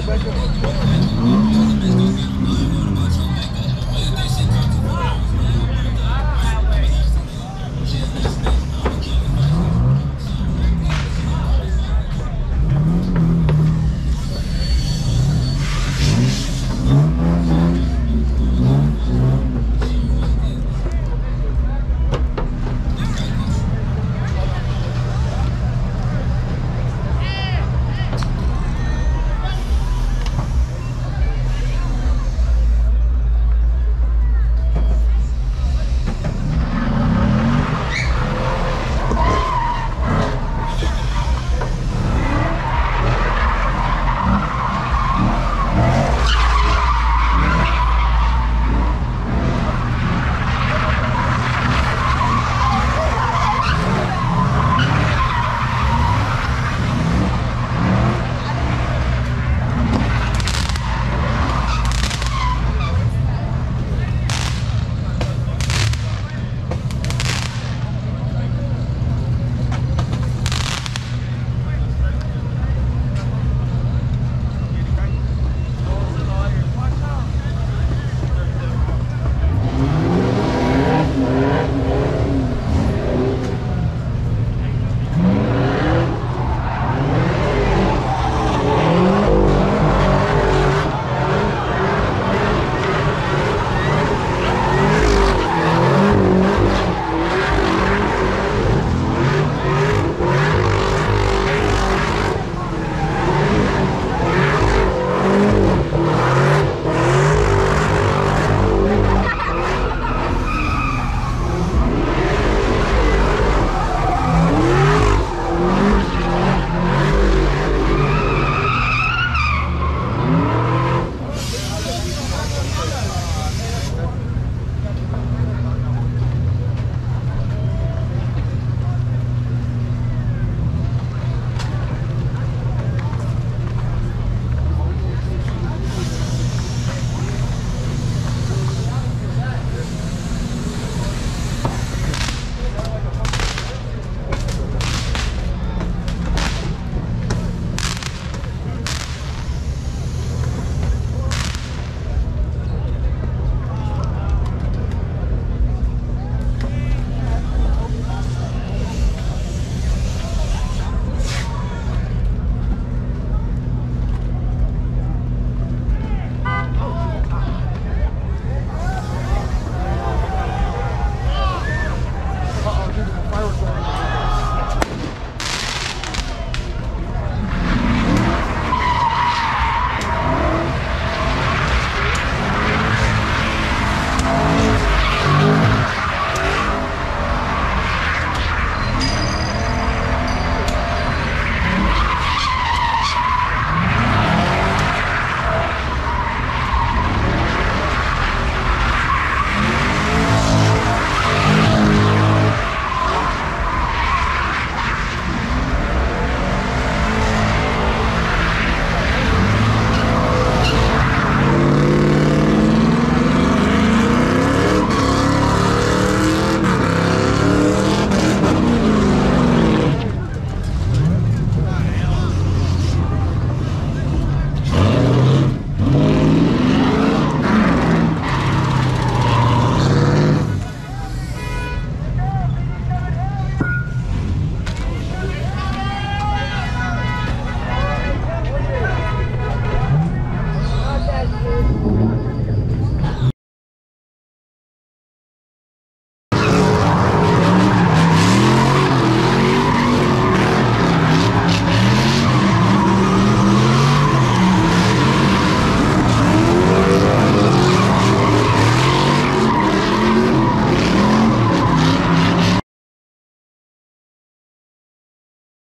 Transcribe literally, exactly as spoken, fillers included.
Back up, back up.